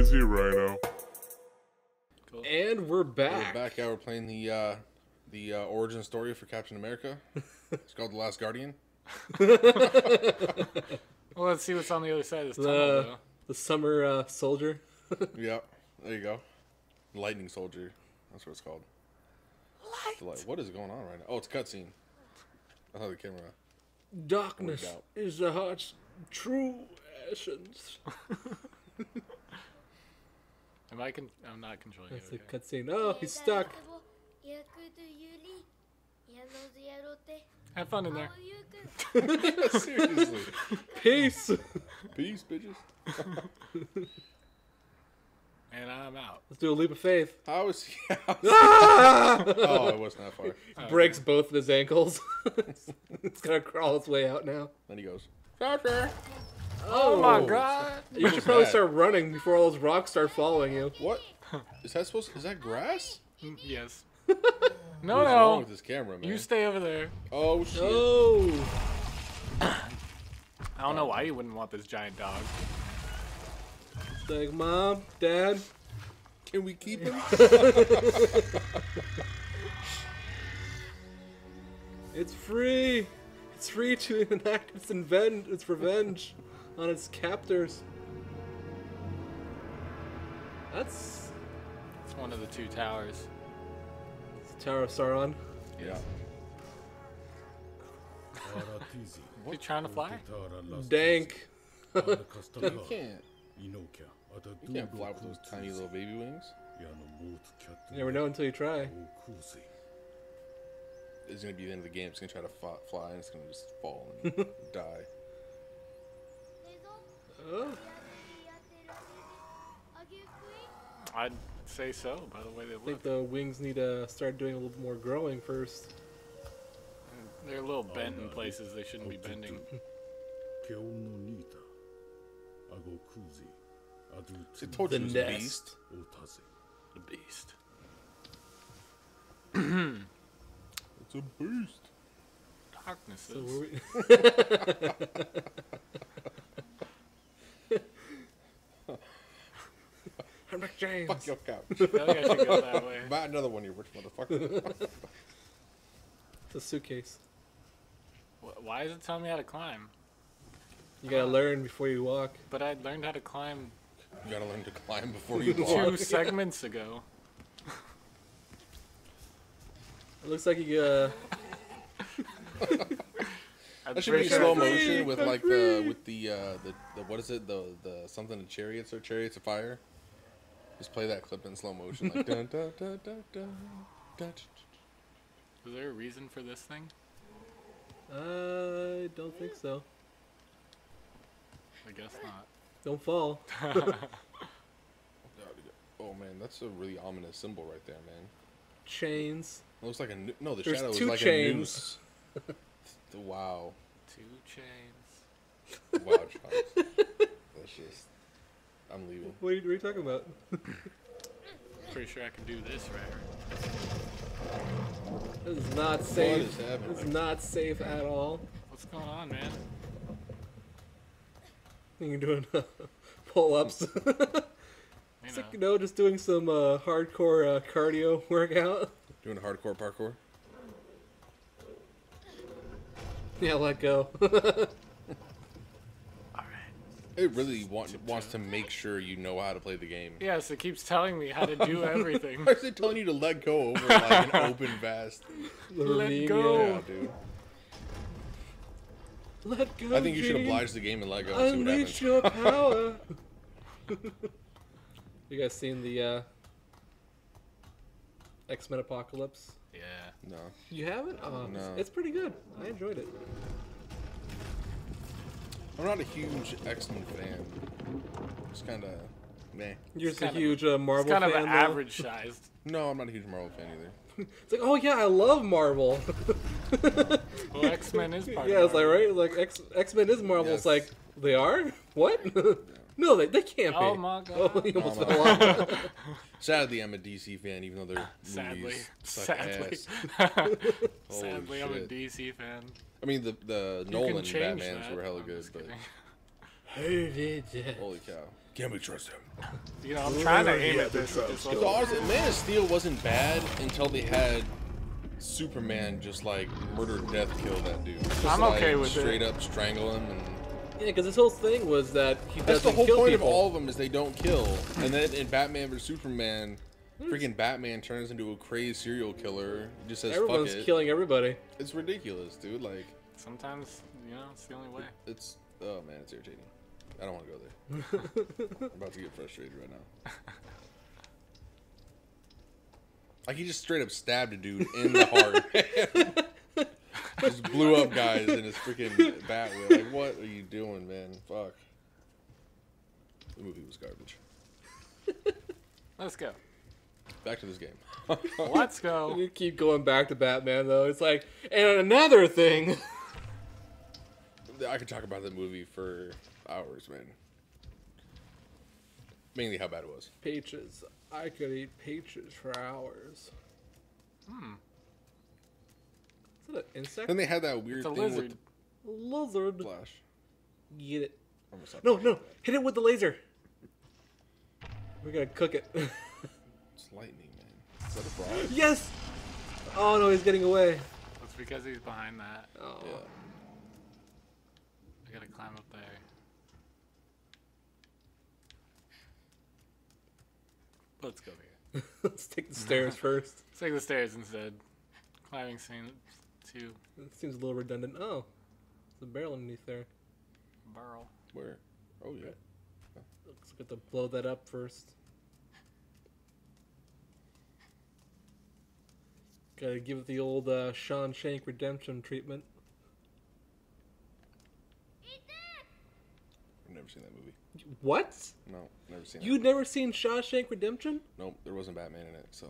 Easy, Rhino. Cool. And we're back. We're back. Yeah, we're playing the origin story for Captain America. It's called The Last Guardian. Well, let's see what's on the other side of this tunnel, though. The Summer Soldier. Yeah, there you go. Lightning Soldier. That's what it's called. Light. What is going on right now? Oh, it's a cutscene. I thought the camera. Darkness is the heart's true essence. I'm not controlling it. That's a cutscene. Oh, he's stuck. Have fun in there. Seriously. Peace. Peace, bitches. And I'm out. Let's do a leap of faith. Oh, it wasn't that far. Oh, breaks both of his ankles. It's gonna crawl its way out now. Then he goes. Doctor. Oh my God! You should probably start running before all those rocks start following you. What? Is that supposed? Is that grass? Yes. No, what's wrong with this camera, man? You stay over there. Oh shit! Oh. I don't know why you wouldn't want this giant dog. Like, Mom, Dad, can we keep him? It's free. It's free to enact its revenge on its captors. It's one of the two towers. It's the Tower of Sauron. Yeah. Are you trying to fly? Dank. You can't. You can't fly with those tiny little baby wings. You never know until you try. It's going to be the end of the game. It's going to try to fly and it's going to just fall and die. I'd say so, by the way they look. I think the wings need to start doing a little more growing first. They're a little bent in places they shouldn't be bending. The nest. The beast. It's a beast. Darkness is. So I'm like James. Fuck your couch. I think I should go that way. Buy another one, you rich motherfucker. It's a suitcase. Why is it telling me how to climb? You gotta learn before you walk. But I learned how to climb. You gotta learn to climb before you walk. 2 segments ago. It looks like you that should be slow motion with like the what is it, the something in Chariots or Chariots of Fire. Just play that clip in slow motion. Like dun dun dun dun dun dun. Is there a reason for this thing? I don't think so. I guess not. Don't fall. Oh man, that's a really ominous symbol right there, man. Chains. It looks like a no. The There's shadow is like chains. A noose. Wow. 2 chains. Wow, Charles. That's just. I'm leaving. What are you talking about? Pretty sure I can do this right. This is not safe. This is not safe at all. What's going on, man? You're doing pull-ups. It's like, you know, just doing some hardcore cardio workout. Doing a hardcore parkour? Yeah, let go. Alright. It really wants to make sure you know how to play the game. Yes, it keeps telling me how to do everything. Why is it telling you to let go over like an open vast? Let go! Yeah, dude. Let go, I think you should oblige the game and let go and unleash see what happens. Your power. You guys seen the X-Men Apocalypse? Yeah. No. You haven't? No. It's pretty good. I enjoyed it. I'm not a huge X-Men fan. It's kind of meh. You're just a huge Marvel fan. It's kind of average sized. No, I'm not a huge Marvel fan either. It's like, oh yeah, I love Marvel. Well, X-Men is part of Marvel. It's like, right? Like, X-Men is Marvel. Yes. It's like, they are? What? No, they can't be. Oh my God. Oh, you almost fell off. Sadly, I'm a DC fan, even though they're movies suck ass. Sadly, I'm a DC fan. I mean, the Nolan Batmans were hella good, but... Holy cow. Can we trust him? You know, I'm trying to aim at this. So honestly, Man of Steel wasn't bad until they had Superman just like murder, death, kill that dude. Just, I'm okay with straight it. Straight up strangle him. And... yeah, because this whole thing was that he doesn't kill people. That's the whole point of all of them, is they don't kill. And then in Batman vs Superman, freaking Batman turns into a crazy serial killer. He just says, "Everyone's fuck it." Killing everybody. It's ridiculous, dude. Like sometimes, you know, it's the only way. It's, oh man, it's irritating. I don't want to go there. I'm about to get frustrated right now. Like he just straight up stabbed a dude in the heart. Just blew up guys in his freaking bat wheel. Like, what are you doing, man? Fuck. The movie was garbage. Let's go. Back to this game. Let's go. You keep going back to Batman, though. It's like, and another thing. I could talk about that movie for hours, man. Mainly how bad it was. Peaches. I could eat peaches for hours. Hmm. Is that an insect? Then they had that weird thing lizard. With the lizard. Flash. Get it. No, no. Hit it with the laser. We're going to cook it. It's lightning, man. Is that a frog? Yes! Oh, no, he's getting away. It's because he's behind that. Oh. Yeah. I gotta climb up there. Let's go here. Let's take the stairs first. Let's take the stairs instead. Climbing scene 2. That seems a little redundant. Oh, there's a barrel underneath there. Barrel. Where? Oh, yeah. Oh. Looks like we have to blow that up first. Gotta give it the old Shawshank Redemption treatment. I've never seen that movie. What? No, never seen it. You'd never seen Shawshank Redemption? Nope, there wasn't Batman in it, so.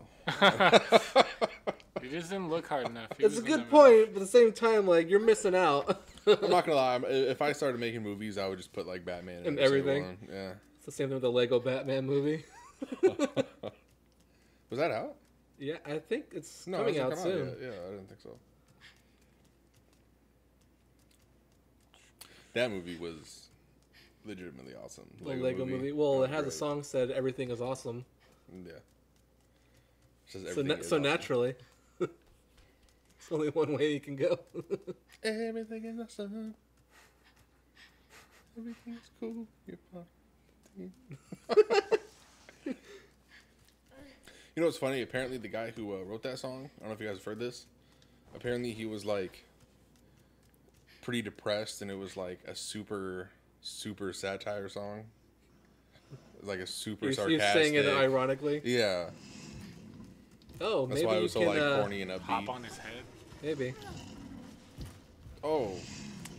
You just didn't look hard enough. It's a good point, but at the same time, like, you're missing out. I'm not gonna lie, if I started making movies, I would just put, like, Batman in and everything. Yeah. It's the same thing with the Lego Batman movie. Was that out? Yeah, I think it's coming out soon. Yeah, I didn't think so. That movie was legitimately awesome. The Lego movie. Well, it has a song said "Everything is awesome." Yeah. So naturally, it's only one way you can go. Everything is awesome. Everything is cool. You're fine. You know what's funny? Apparently, the guy who wrote that song, I don't know if you guys have heard this, apparently he was, like, pretty depressed, and it was, like, a super, super satire song. Like, a super sarcastic. You're saying it ironically? Yeah. Oh, that's maybe why it was so, like, corny and upbeat. Hop on his head? Maybe. Oh.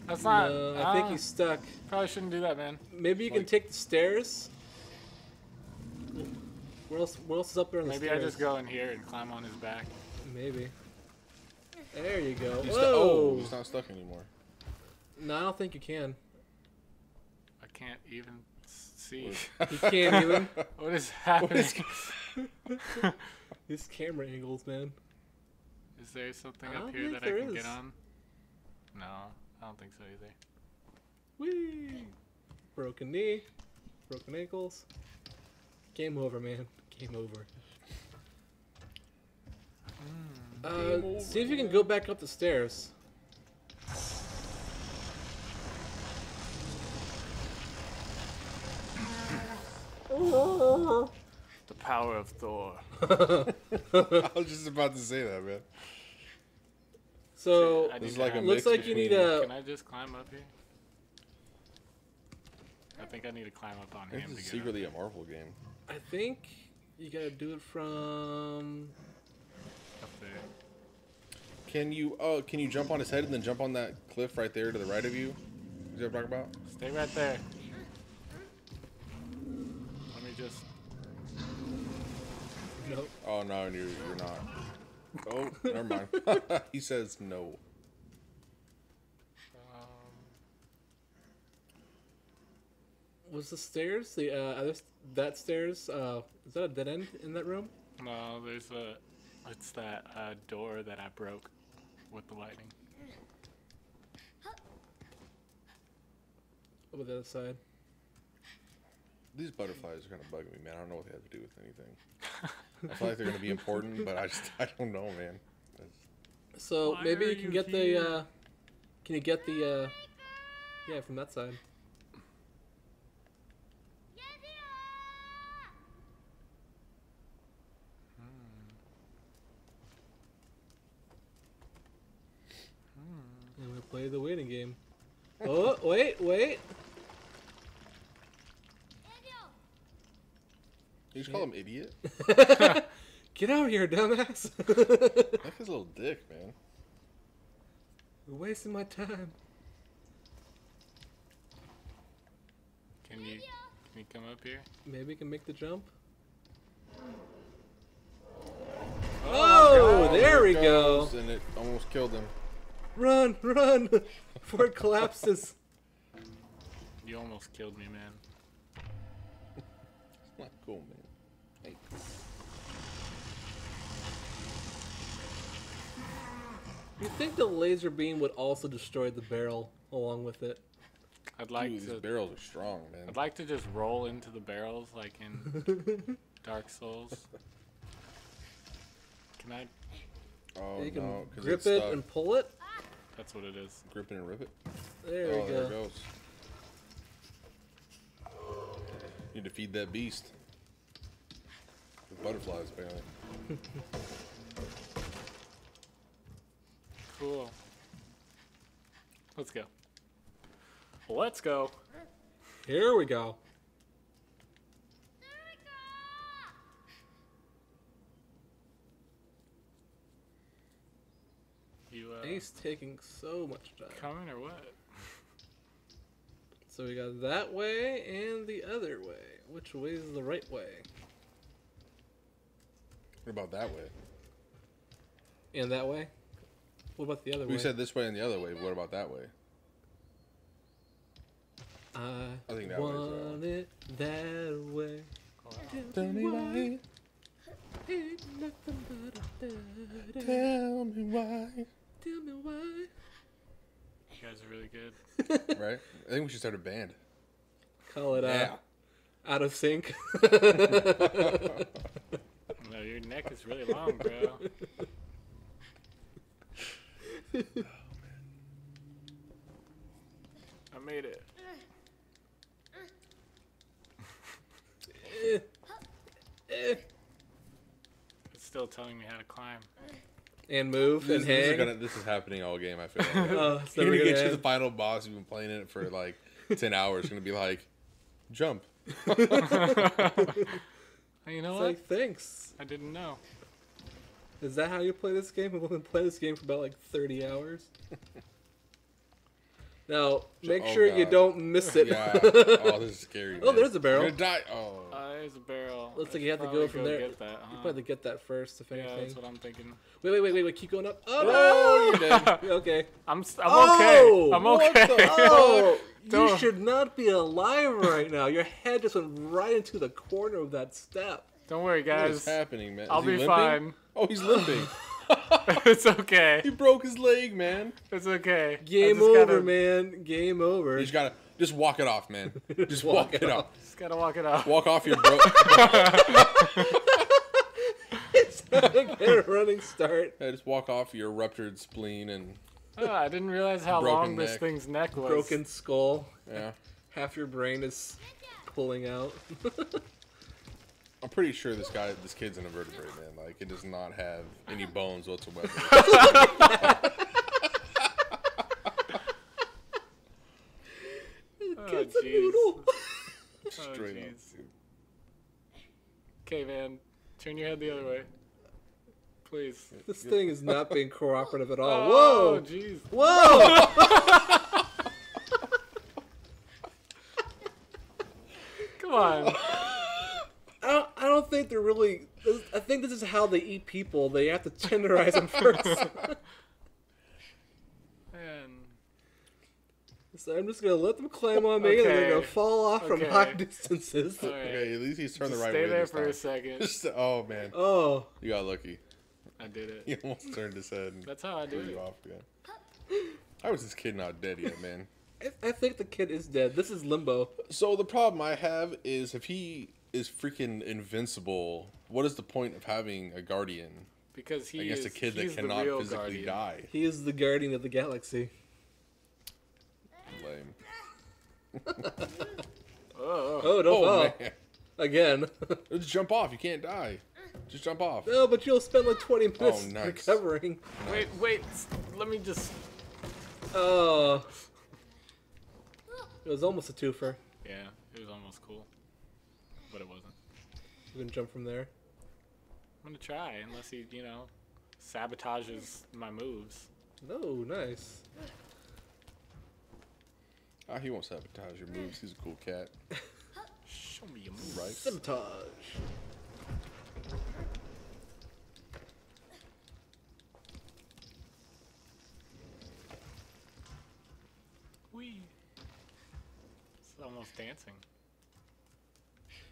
That's not... no, I think he's stuck. Probably shouldn't do that, man. Maybe you, like, can take the stairs? Where else is up there on the stairs? Maybe I just go in here and climb on his back. Maybe. There you go. Whoa! Oh, he's not stuck anymore. No, I don't think you can. I can't even see. You can't even? What is happening? These camera angles, man. Is there something up here that I can get on? No, I don't think so either. Whee! Broken knee. Broken ankles. Game over, man. Game over. Game over. See if you can go back up the stairs. The power of Thor. I was just about to say that, man. So, looks like you need a... Can I just climb up here? I think I need to climb up on him. This is secretly a Marvel game. I think you gotta do it from up there. Can you jump on his head and then jump on that cliff right there to the right of you? Is that what I'm talking about? Stay right there. Let me just. Nope. Oh no, you're not. Oh, never mind. He says no. Was the stairs the that stairs? Is that a dead end in that room? No, there's a. It's that door that I broke with the lightning. Over the other side. These butterflies are gonna bug me, man. I don't know what they have to do with anything. I feel like they're gonna be important, but I don't know, man. That's... So why maybe you can get here? The can you get the yeah, from that side. I'm gonna play the waiting game. Oh, wait, wait. You just call him idiot? Get out of here, dumbass. That's his little dick, man. You're wasting my time. Can you come up here? Maybe you can make the jump. Oh, there we go. And it almost killed him. Run, run, before it collapses. You almost killed me, man. It's not cool, man. Hey. You'd think the laser beam would also destroy the barrel along with it. I'd like Dude, these barrels are strong, man. I'd like to just roll into the barrels like in Dark Souls. Can I? Oh, you can no, grip it's it stuck. And pull it. That's what it is. Grip it and rip it. There we go. There it goes. You need to feed that beast. The butterflies, apparently. Cool. Let's go. Let's go. Here we go. He's taking so much time. Coming or what? So we got that way and the other way. Which way is the right way? What about that way? And that way? What about the other way? We said this way and the other way. What about that way? I think that way is right. Want it that way. Tell me why. Ain't nothing but a dirty. Tell me why. Tell me why. You guys are really good. Right? I think we should start a band. Call it Out of Sync. No, your neck is really long, bro. Oh, man. I made it. It's still telling me how to climb. And move and hang. This is happening all game, I feel like. So you're going to get to the final boss. You've been playing it for like 10 hours. It's going to be like, jump. You know what? Like, thanks. I didn't know. Is that how you play this game? We've been playing this game for about like 30 hours. Now, make sure God. You don't miss it. Yeah. Oh, this is scary. Oh, man. There's a barrel. You're gonna die. Oh. There's a barrel. Looks like you have to go from there. Get that, huh? You probably get that first, if anything. Yeah, that's what I'm thinking. Wait. Keep going up. Oh, no! You're dead. Okay. I'm okay. What the, you should not be alive right now. Your head just went right into the corner of that step. Don't worry, guys. What is happening, man? I'll be fine. Oh, he's limping. It's okay. He broke his leg, man. It's okay. Game over, man. Game over. You just gotta walk it off, man. Just walk it off. Just gotta walk it off. Walk off your broke. It's not a good running start. Yeah, just walk off your ruptured spleen and. Oh, I didn't realize how long this thing's neck was. Broken skull. Yeah. Half your brain is pulling out. I'm pretty sure this kid's an invertebrate, man. Like, it does not have any bones whatsoever. This kid's a noodle. Straight up, dude. Okay, man. Turn your head the other way. Please. This thing is not being cooperative at all. Oh, whoa! Jeez. Whoa! Come on. I don't think they're really. I think this is how they eat people. They have to tenderize them first. Man. So I'm just gonna let them climb on me, and they're gonna fall off from high distances. Right. Okay, at least he's turned the right way. Stay there for a second. Oh man. Oh. You got lucky. I did it. He almost turned his head. That's how I did it. Off again. I was this kid not dead yet, man. I think the kid is dead. This is limbo. So the problem I have is if he is freaking invincible, what is the point of having a guardian? Because he is a kid that cannot physically die. He is the guardian of the galaxy. Lame. Oh, don't fall. Man. Again. Just jump off. You can't die. Just jump off. No, but you'll spend like 20 minutes recovering. Nice. Wait. Let me just... Oh. It was almost a twofer. Yeah, it was almost cool. But it wasn't. You can jump from there. I'm going to try, unless he, you know, sabotages my moves. No, nice. Ah, he won't sabotage your moves. He's a cool cat. Show me your moves. Right. Sabotage. Whee. It's almost dancing.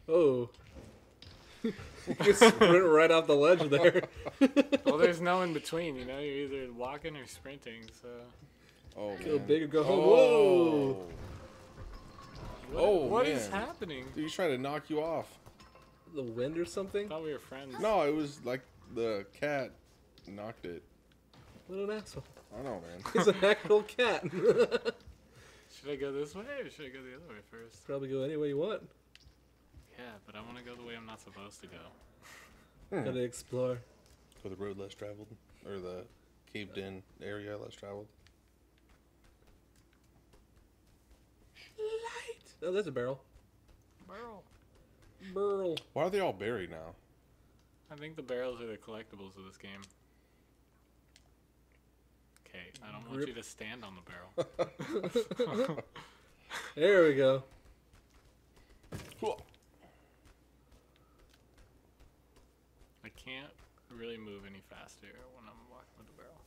Oh. You sprint right off the ledge there. Well, there's no in between, you know. You're either walking or sprinting, so... Oh, go man. Big or go home. Whoa! What is happening? Dude, he's trying to knock you off. The wind or something? I thought we were friends. No, it was like the cat knocked it. What an asshole. I know, man. It's an actual cat. Should I go this way or should I go the other way first? Probably go any way you want. Yeah, but I want to go the way I'm not supposed to go. Gotta explore. Go the road less traveled, or the caved-in area less traveled. Light. Oh, there's a barrel. Barrel. Why are they all buried now? I think the barrels are the collectibles of this game. Okay, I don't want you to stand on the barrel. There we go. Cool. I can't really move any faster when I'm walking with the barrel.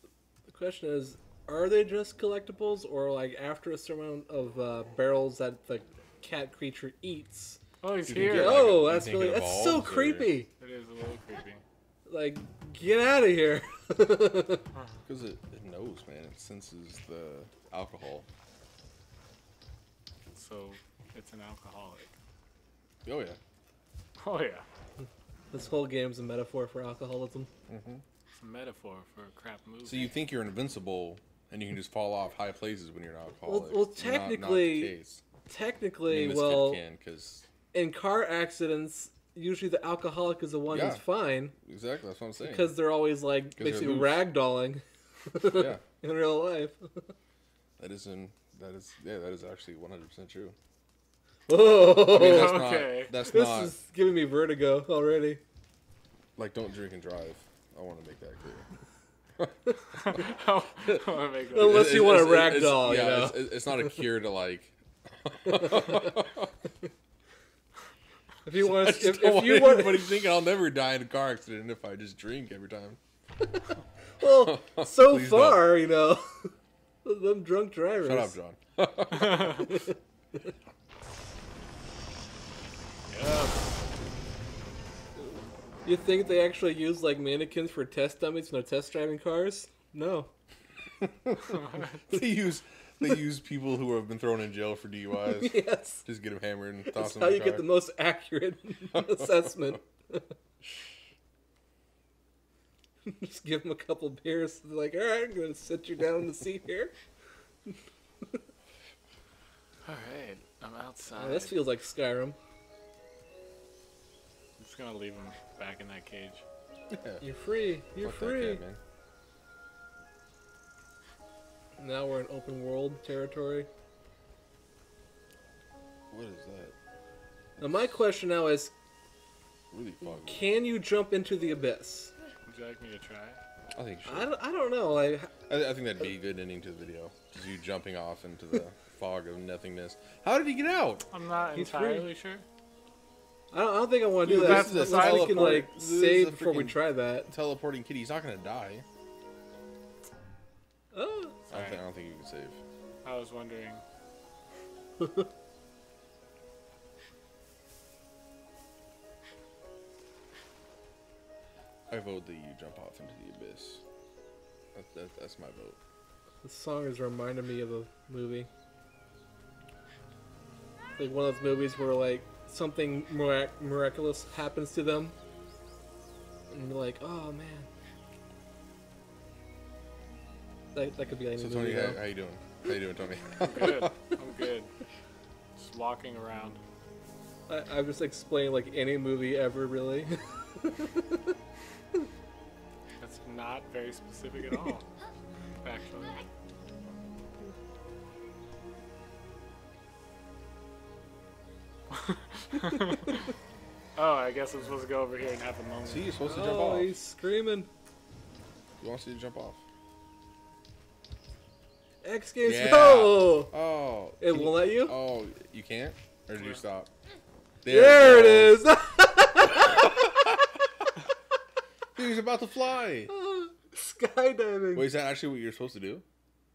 The question is, are they just collectibles, or like after a certain amount of barrels that the cat creature eats? Oh, he's here! Get, like, oh, that's really that's so creepy. It is a little creepy. Like, get out of here! Because it knows, man. It senses the alcohol. So it's an alcoholic. Oh yeah. Oh yeah. This whole game's a metaphor for alcoholism. Mm-hmm. It's a metaphor for a crap movie. So you think you're invincible, and you can just fall off high places when you're an alcoholic. Well, technically, not the case. I mean, well, can, in car accidents, usually the alcoholic is the one who's fine. Exactly, that's what I'm saying. Because they're always like basically ragdolling. Yeah. In real life. That is actually 100% true. Oh, I mean, that's okay. This is giving me vertigo already. Like, don't drink and drive. I want to make that clear. Unless you want to ragdoll, you know. It's not a cure to like. If you want, if you want, but he's thinking I'll never die in a car accident if I just drink every time. Well, so far, you know, them drunk drivers. Shut up, John. You think they actually use like mannequins for test dummies when they're test driving cars? No. they use people who have been thrown in jail for DUIs. Yes. Just get them hammered and toss them in the car. That's how you get the most accurate assessment. Just give them a couple beers. They're like, all right, I'm gonna sit you down in the seat here. All right, I'm outside. Oh, this feels like Skyrim. Gonna leave him back in that cage. Yeah. You're free. You're free. That cat, man. Now we're in open world territory. What is that? Now my question now is, really foggy. Can you jump into the abyss? Would you like me to try? I think you should. I don't know. I think that'd be a good ending to the video. Just you jumping off into the fog of nothingness. How did he get out? I'm not entirely sure. I don't think I want to do that. That's the we can like save before we try that. Teleporting kitty, he's not gonna die. Oh. I don't think you can save. I was wondering. I vote that you jump off into the abyss. That's my vote. This song is reminding me of a movie. like one of those movies where like something miraculous happens to them, and you're like, oh man. That could be any movie. So Tony, how you doing? How you doing, Tony? I'm good. I'm good. Just walking around. I just explained like any movie ever, really. That's not very specific at all, actually. Oh, I guess I'm supposed to go over here and have a moment. See, you're supposed to jump off. Oh, he's screaming. He wants you to jump off. X Games Go! Oh. It won't let you? Oh, you can't? Or did you stop? There it is! Dude, he's about to fly! Skydiving. Wait, is that actually what you're supposed to do?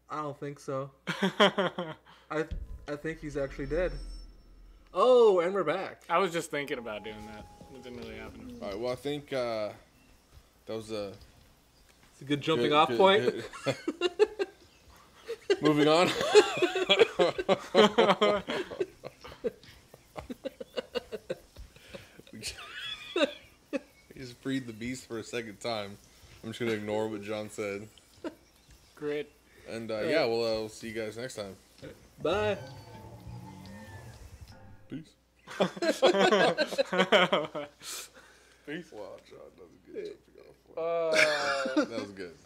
I don't think so. I think he's actually dead. Oh, and we're back. I was just thinking about doing that. It didn't really happen. All right, well, I think that was a... It's a good jumping-off point. Moving on. He just freed the beast for a second time. I'm just going to ignore what John said. Great. And yeah, well, I'll see you guys next time. Bye. Peace. Peace. Wow, John, that was good. That was good.